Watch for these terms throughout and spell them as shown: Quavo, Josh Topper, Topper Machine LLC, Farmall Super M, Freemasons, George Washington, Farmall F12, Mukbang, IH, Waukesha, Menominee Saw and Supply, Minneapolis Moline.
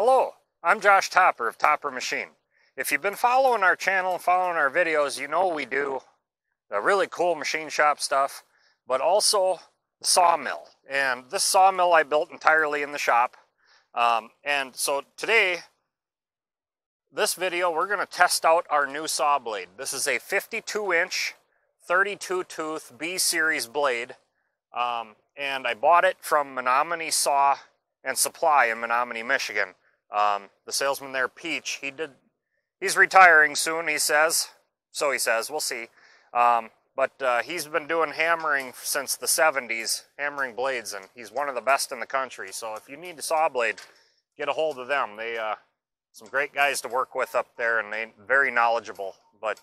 Hello, I'm Josh Topper of Topper Machine. If you've been following our channel and following our videos, you know we do the really cool machine shop stuff, but also the sawmill. And this sawmill I built entirely in the shop. And so today, this video, we're gonna test out our new saw blade. This is a 52-inch, 32-tooth B-series blade. And I bought it from Menominee Saw and Supply in Menominee, Michigan. The salesman there, Peach, he's retiring soon, he says. So he says, we'll see. But he's been doing hammering since the 70s, hammering blades, and he's one of the best in the country. So if you need a saw blade, get a hold of them. They some great guys to work with up there, and they're very knowledgeable. But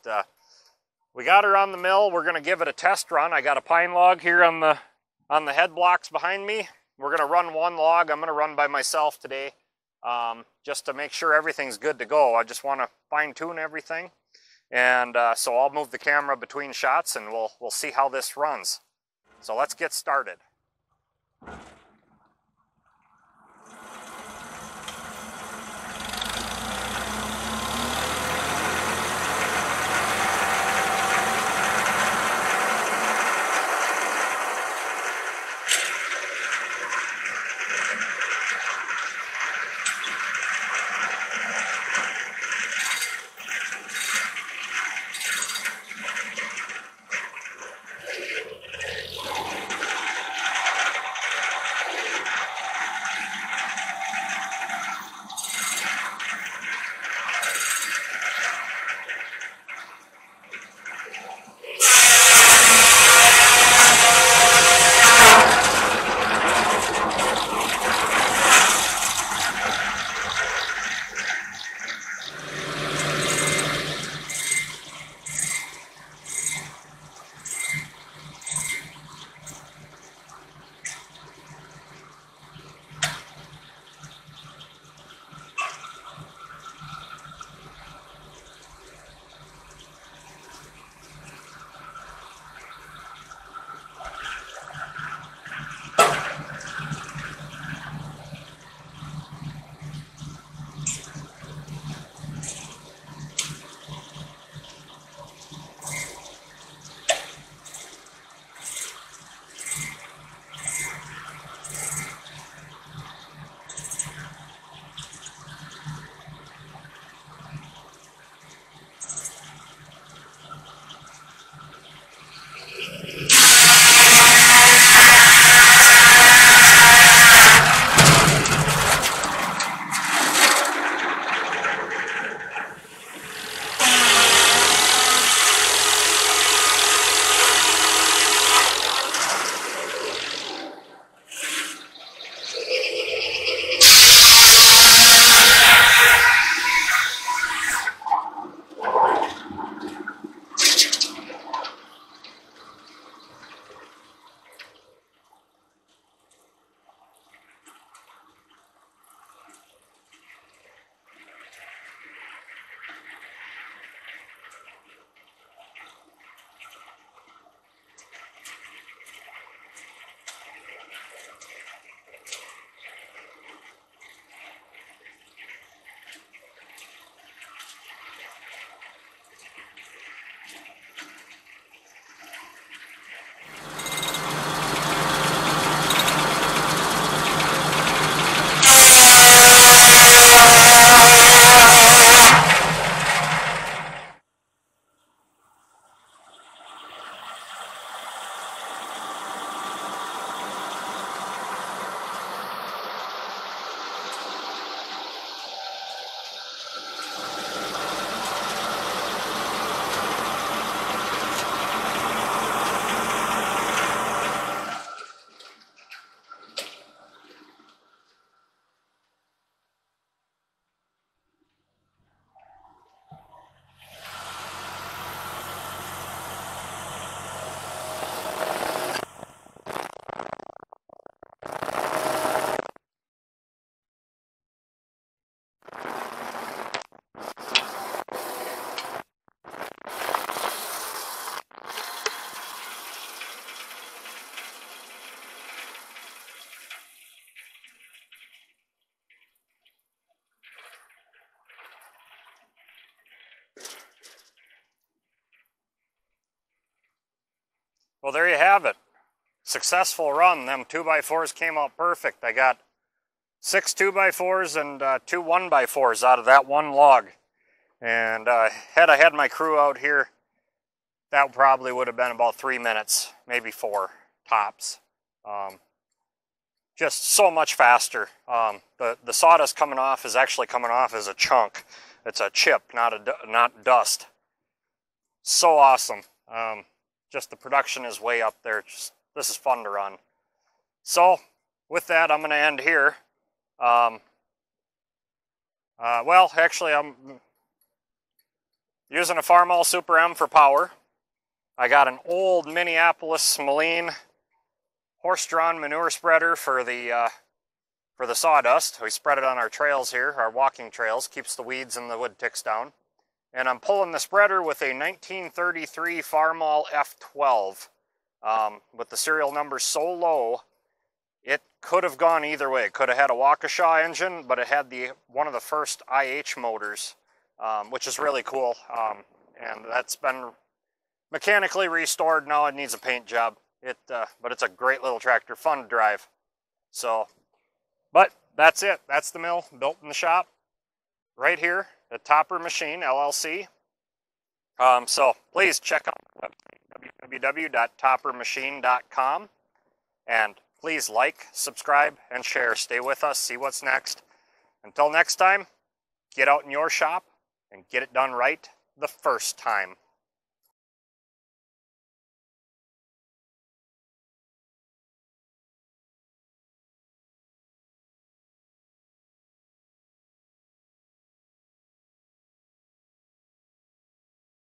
we got her on the mill. We're gonna give it a test run. I got a pine log here on the head blocks behind me. We're gonna run one log. I'm gonna run by myself today. Just to make sure everything's good to go. I just want to fine tune everything. And so I'll move the camera between shots and we'll see how this runs. So let's get started. successful run. Them 2x4s came out perfect. I got 6 2x4s and 2 1x4s out of that one log. And had I had my crew out here, that probably would have been about 3 minutes, maybe 4 tops. Just so much faster. The sawdust coming off is actually coming off as a chunk. It's a chip, not dust. So awesome. Just the production is way up there. This is fun to run. So with that, I'm going to end here. Well, actually, I'm using a Farmall Super M for power. I got an old Minneapolis Moline horse-drawn manure spreader for the sawdust. We spread it on our trails here, our walking trails. Keeps the weeds and the wood ticks down. And I'm pulling the spreader with a 1933 Farmall F12. With the serial number so low, it could have gone either way. It could have had a Waukesha engine, but it had one of the first IH motors, which is really cool. And that's been mechanically restored. Now it needs a paint job. But it's a great little tractor, fun to drive. So, but that's it. That's the mill, built in the shop, right here, the Topper Machine LLC. So please check out my website, www.toppermachine.com, and please like, subscribe, and share. Stay with us, see what's next. Until next time, get out in your shop and get it done right the first time.